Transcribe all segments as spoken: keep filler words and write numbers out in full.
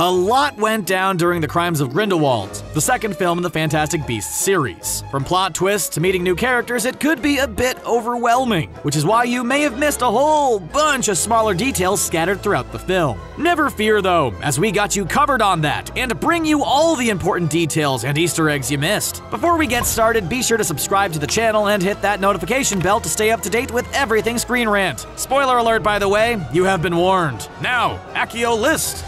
A lot went down during the Crimes of Grindelwald, the second film in the Fantastic Beasts series. From plot twists to meeting new characters, it could be a bit overwhelming, which is why you may have missed a whole bunch of smaller details scattered throughout the film. Never fear though, as we got you covered on that and bring you all the important details and Easter eggs you missed. Before we get started, be sure to subscribe to the channel and hit that notification bell to stay up to date with everything Screen Rant. Spoiler alert, by the way, you have been warned. Now, Accio List.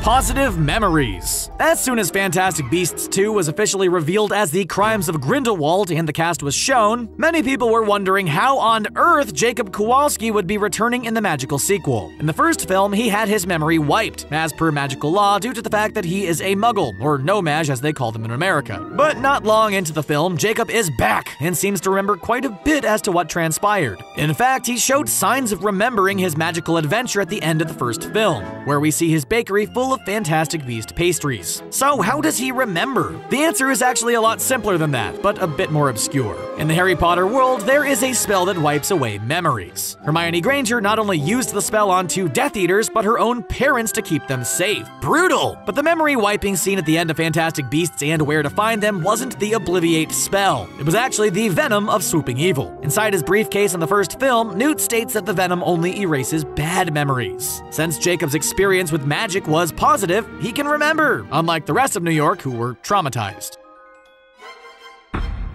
Positive memories. As soon as Fantastic Beasts two was officially revealed as The Crimes of Grindelwald and the cast was shown, many people were wondering how on earth Jacob Kowalski would be returning in the magical sequel. In the first film, he had his memory wiped, as per magical law, due to the fact that he is a Muggle, or No-Maj as they call them in America. But not long into the film, Jacob is back and seems to remember quite a bit as to what transpired. In fact, he showed signs of remembering his magical adventure at the end of the first film, where we see his bakery full of Fantastic Beast pastries. So how does he remember? The answer is actually a lot simpler than that, but a bit more obscure. In the Harry Potter world, there is a spell that wipes away memories. Hermione Granger not only used the spell on two Death Eaters, but her own parents to keep them safe. Brutal! But the memory wiping scene at the end of Fantastic Beasts and Where to Find Them wasn't the Obliviate spell. It was actually the venom of swooping evil. Inside his briefcase in the first film, Newt states that the venom only erases bad memories. Since Jacob's experience with magic was positive, he can remember, unlike the rest of New York who were traumatized.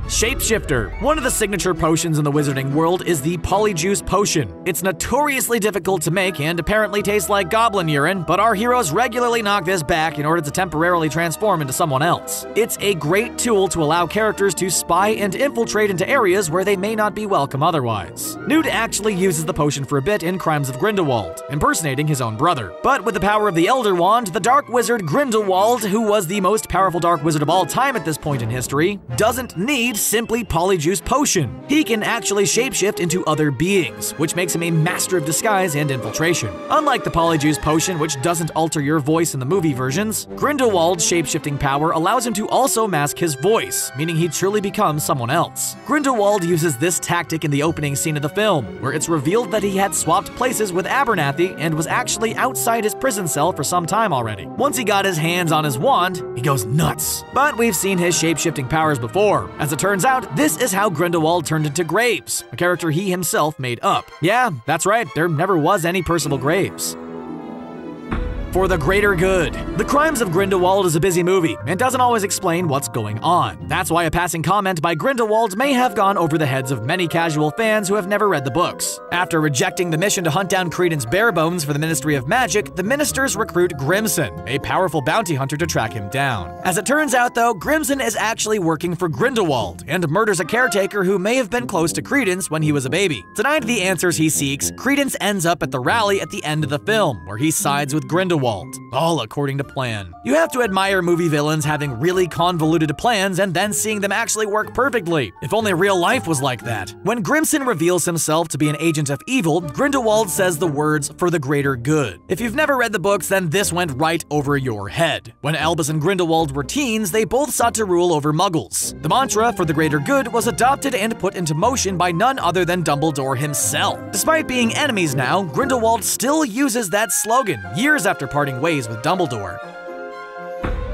Shapeshifter. One of the signature potions in the Wizarding World is the Polyjuice Potion. It's notoriously difficult to make and apparently tastes like goblin urine, but our heroes regularly knock this back in order to temporarily transform into someone else. It's a great tool to allow characters to spy and infiltrate into areas where they may not be welcome otherwise. Newt actually uses the potion for a bit in Crimes of Grindelwald, impersonating his own brother. But with the power of the Elder Wand, the dark wizard Grindelwald, who was the most powerful dark wizard of all time at this point in history, doesn't need simply Polyjuice Potion. He can actually shapeshift into other beings, which makes him a master of disguise and infiltration. Unlike the Polyjuice Potion, which doesn't alter your voice in the movie versions, Grindelwald's shapeshifting power allows him to also mask his voice, meaning he truly becomes someone else. Grindelwald uses this tactic in the opening scene of the film, where it's revealed that he had swapped places with Abernathy and was actually outside his prison cell for some time already. Once he got his hands on his wand, he goes nuts. But we've seen his shapeshifting powers before. As it turns out, this is how Grindelwald turned into Graves, a character he himself made up. Yeah, that's right, there never was any Percival Graves. For the greater good. The Crimes of Grindelwald is a busy movie and doesn't always explain what's going on. That's why a passing comment by Grindelwald may have gone over the heads of many casual fans who have never read the books. After rejecting the mission to hunt down Credence Barebones for the Ministry of Magic, the ministers recruit Grimson, a powerful bounty hunter, to track him down. As it turns out though, Grimson is actually working for Grindelwald and murders a caretaker who may have been close to Credence when he was a baby. Denied the answers he seeks, Credence ends up at the rally at the end of the film, where he sides with Grindelwald. All according to plan. You have to admire movie villains having really convoluted plans and then seeing them actually work perfectly. If only real life was like that. When Grimson reveals himself to be an agent of evil, Grindelwald says the words, "for the greater good." If you've never read the books, then this went right over your head. When Albus and Grindelwald were teens, they both sought to rule over Muggles. The mantra, "for the greater good," was adopted and put into motion by none other than Dumbledore himself. Despite being enemies now, Grindelwald still uses that slogan years after parting ways with Dumbledore.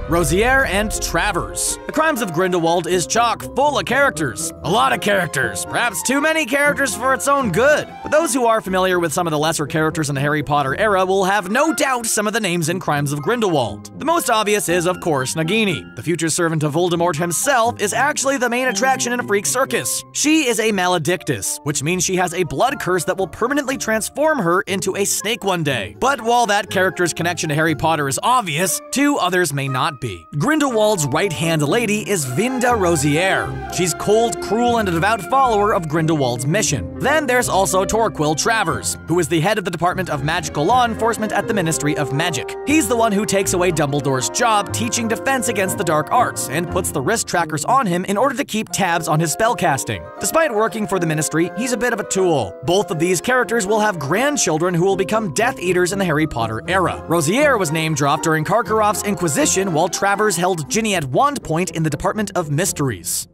Rosier and Travers. The Crimes of Grindelwald is chock full of characters. A lot of characters, perhaps too many characters for its own good. But those who are familiar with some of the lesser characters in the Harry Potter era will have no doubt some of the names in Crimes of Grindelwald. The most obvious is, of course, Nagini. The future servant of Voldemort himself is actually the main attraction in a freak circus. She is a maledictus, which means she has a blood curse that will permanently transform her into a snake one day. But while that character's connection to Harry Potter is obvious, two others may not be. Grindelwald's right-hand lady is Vinda Rosier. She's cold, cruel, and a devout follower of Grindelwald's mission. Then there's also Torquil Travers, who is the head of the Department of Magical Law Enforcement at the Ministry of Magic. He's the one who takes away Dumbledore's job teaching defense against the dark arts and puts the wrist trackers on him in order to keep tabs on his spellcasting. Despite working for the ministry, he's a bit of a tool. Both of these characters will have grandchildren who will become Death Eaters in the Harry Potter era. Rosier was name-dropped during Karkaroff's Inquisition, while Travers held Ginny at one point in the Department of Mysteries.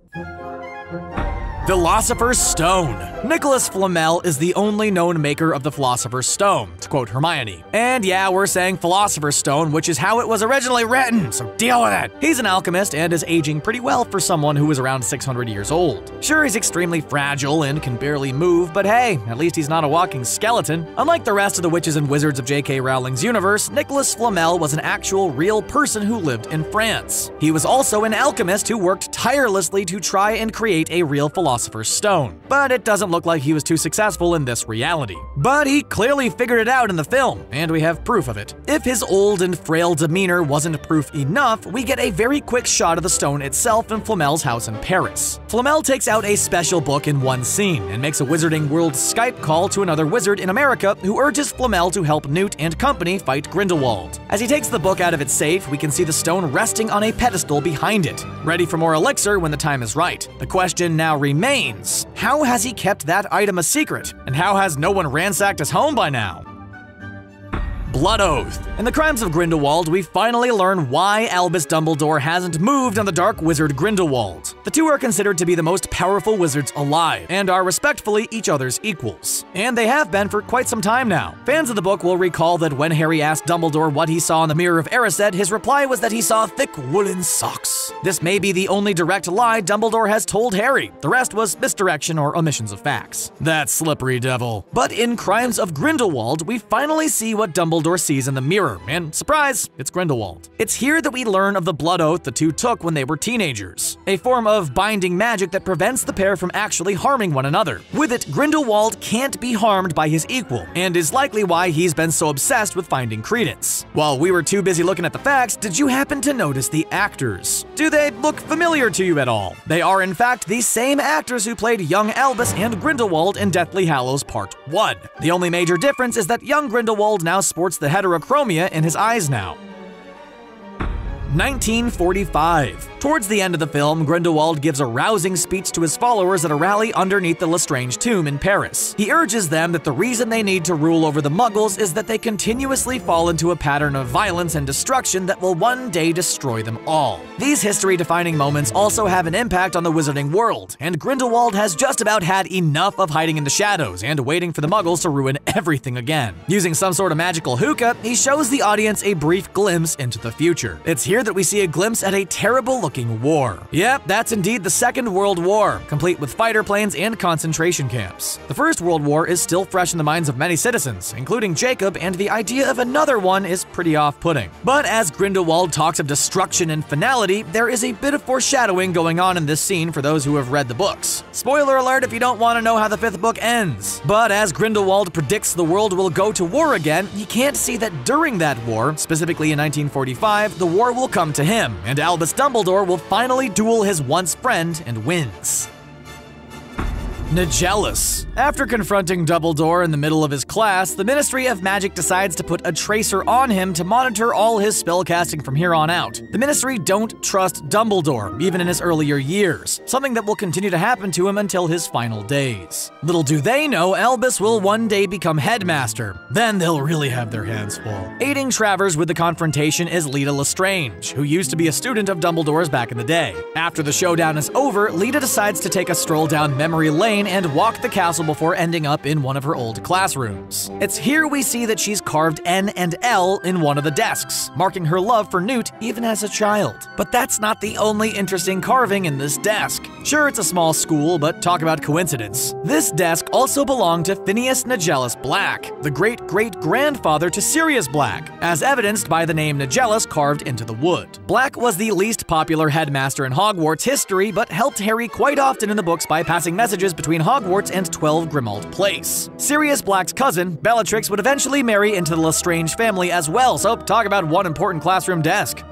Philosopher's Stone. Nicholas Flamel is the only known maker of the Philosopher's Stone, to quote Hermione. And yeah, we're saying Philosopher's Stone, which is how it was originally written, so deal with it. He's an alchemist and is aging pretty well for someone who is around six hundred years old. Sure, he's extremely fragile and can barely move, but hey, at least he's not a walking skeleton. Unlike the rest of the witches and wizards of J K. Rowling's universe, Nicholas Flamel was an actual real person who lived in France. He was also an alchemist who worked tirelessly to try and create a real philosopher's Stone, but it doesn't look like he was too successful in this reality. But he clearly figured it out in the film, and we have proof of it. If his old and frail demeanor wasn't proof enough, we get a very quick shot of the stone itself in Flamel's house in Paris. Flamel takes out a special book in one scene and makes a Wizarding World Skype call to another wizard in America who urges Flamel to help Newt and company fight Grindelwald. As he takes the book out of its safe, we can see the stone resting on a pedestal behind it, ready for more elixir when the time is right. The question now remains Remains. How has he kept that item a secret? And how has no one ransacked his home by now? Blood Oath. In the Crimes of Grindelwald, we finally learn why Albus Dumbledore hasn't moved on the dark wizard Grindelwald. The two are considered to be the most powerful wizards alive, and are respectfully each other's equals. And they have been for quite some time now. Fans of the book will recall that when Harry asked Dumbledore what he saw in the Mirror of Erised, his reply was that he saw thick woolen socks. This may be the only direct lie Dumbledore has told Harry. The rest was misdirection or omissions of facts. That slippery devil. But in Crimes of Grindelwald, we finally see what Dumbledore sees in the mirror, and surprise, it's Grindelwald. It's here that we learn of the blood oath the two took when they were teenagers, a form of binding magic that prevents the pair from actually harming one another. With it, Grindelwald can't be harmed by his equal, and is likely why he's been so obsessed with finding Credence. While we were too busy looking at the facts, did you happen to notice the actors? Do they look familiar to you at all? They are in fact the same actors who played young Albus and Grindelwald in Deathly Hallows Part one. The only major difference is that young Grindelwald now sports the heterochromia in his eyes now. nineteen forty-five. Towards the end of the film, Grindelwald gives a rousing speech to his followers at a rally underneath the Lestrange tomb in Paris. He urges them that the reason they need to rule over the Muggles is that they continuously fall into a pattern of violence and destruction that will one day destroy them all. These history-defining moments also have an impact on the Wizarding World, and Grindelwald has just about had enough of hiding in the shadows and waiting for the Muggles to ruin everything again. Using some sort of magical hookah, he shows the audience a brief glimpse into the future. It's here that we see a glimpse at a terrible-looking war. Yep, that's indeed the Second World War, complete with fighter planes and concentration camps. The First World War is still fresh in the minds of many citizens, including Jacob, and the idea of another one is pretty off-putting. But as Grindelwald talks of destruction and finality, there is a bit of foreshadowing going on in this scene for those who have read the books. Spoiler alert if you don't want to know how the fifth book ends. But as Grindelwald predicts the world will go to war again, you can't see that during that war, specifically in nineteen forty-five, the war will come to him, and Albus Dumbledore will finally duel his once friend and wins. Nagellus. After confronting Dumbledore in the middle of his class, the Ministry of Magic decides to put a tracer on him to monitor all his spellcasting from here on out. The Ministry don't trust Dumbledore, even in his earlier years, something that will continue to happen to him until his final days. Little do they know, Albus will one day become headmaster. Then they'll really have their hands full. Aiding Travers with the confrontation is Leta Lestrange, who used to be a student of Dumbledore's back in the day. After the showdown is over, Leta decides to take a stroll down memory lane and walk the castle before ending up in one of her old classrooms. It's here we see that she's carved N and L in one of the desks, marking her love for Newt even as a child. But that's not the only interesting carving in this desk. Sure, it's a small school, but talk about coincidence. This desk also belonged to Phineas Nagellus Black, the great-great-grandfather to Sirius Black, as evidenced by the name Nagellus carved into the wood. Black was the least popular headmaster in Hogwarts history, but helped Harry quite often in the books by passing messages between between Hogwarts and twelve Grimmauld Place. Sirius Black's cousin, Bellatrix, would eventually marry into the Lestrange family as well, so talk about one important classroom desk.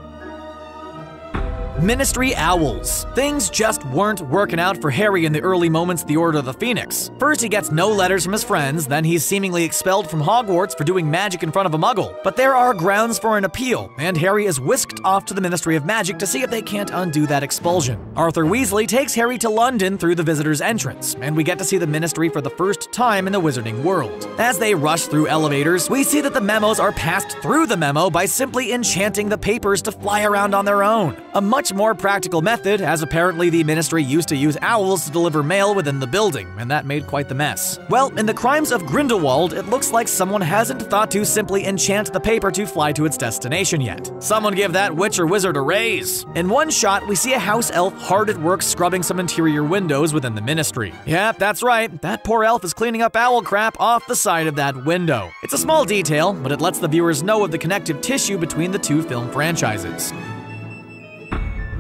Ministry Owls. Things just weren't working out for Harry in the early moments of the Order of the Phoenix. First, he gets no letters from his friends, then he's seemingly expelled from Hogwarts for doing magic in front of a muggle. But there are grounds for an appeal, and Harry is whisked off to the Ministry of Magic to see if they can't undo that expulsion. Arthur Weasley takes Harry to London through the visitor's entrance, and we get to see the Ministry for the first time in the Wizarding World. As they rush through elevators, we see that the memos are passed through the memo by simply enchanting the papers to fly around on their own. A much much more practical method, as apparently the Ministry used to use owls to deliver mail within the building, and that made quite the mess. Well, in the Crimes of Grindelwald, it looks like someone hasn't thought to simply enchant the paper to fly to its destination yet. Someone give that witch or wizard a raise! In one shot, we see a house elf hard at work scrubbing some interior windows within the Ministry. Yep, that's right, that poor elf is cleaning up owl crap off the side of that window. It's a small detail, but it lets the viewers know of the connective tissue between the two film franchises.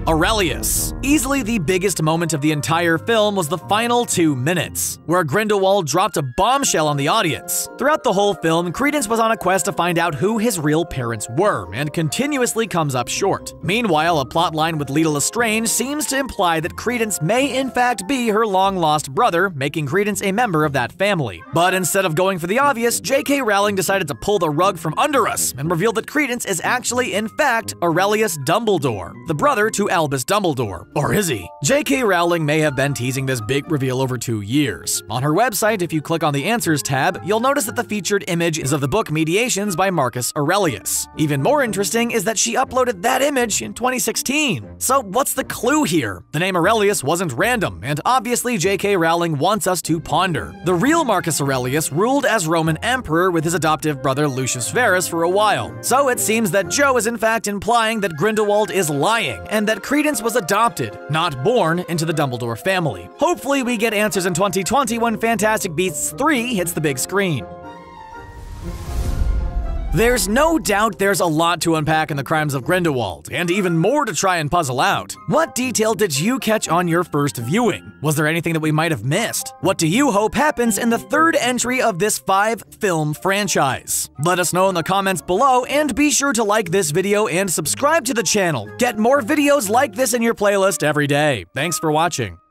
Aurelius. Easily the biggest moment of the entire film was the final two minutes, where Grindelwald dropped a bombshell on the audience. Throughout the whole film, Credence was on a quest to find out who his real parents were, and continuously comes up short. Meanwhile, a plotline with Leta Lestrange seems to imply that Credence may in fact be her long-lost brother, making Credence a member of that family. But instead of going for the obvious, J K. Rowling decided to pull the rug from under us and reveal that Credence is actually, in fact, Aurelius Dumbledore, the brother to Albus Dumbledore. Or is he? J K. Rowling may have been teasing this big reveal over two years. On her website, if you click on the Answers tab, you'll notice that the featured image is of the book Mediations by Marcus Aurelius. Even more interesting is that she uploaded that image in twenty sixteen. So what's the clue here? The name Aurelius wasn't random, and obviously J K. Rowling wants us to ponder. The real Marcus Aurelius ruled as Roman Emperor with his adoptive brother Lucius Verus for a while. So it seems that Joe is in fact implying that Grindelwald is lying, and that Credence was adopted, not born, into the Dumbledore family. Hopefully we get answers in twenty twenty when Fantastic Beasts three hits the big screen. There's no doubt there's a lot to unpack in the Crimes of Grindelwald, and even more to try and puzzle out. What detail did you catch on your first viewing? Was there anything that we might have missed? What do you hope happens in the third entry of this five-film franchise? Let us know in the comments below, and be sure to like this video and subscribe to the channel. Get more videos like this in your playlist every day. Thanks for watching.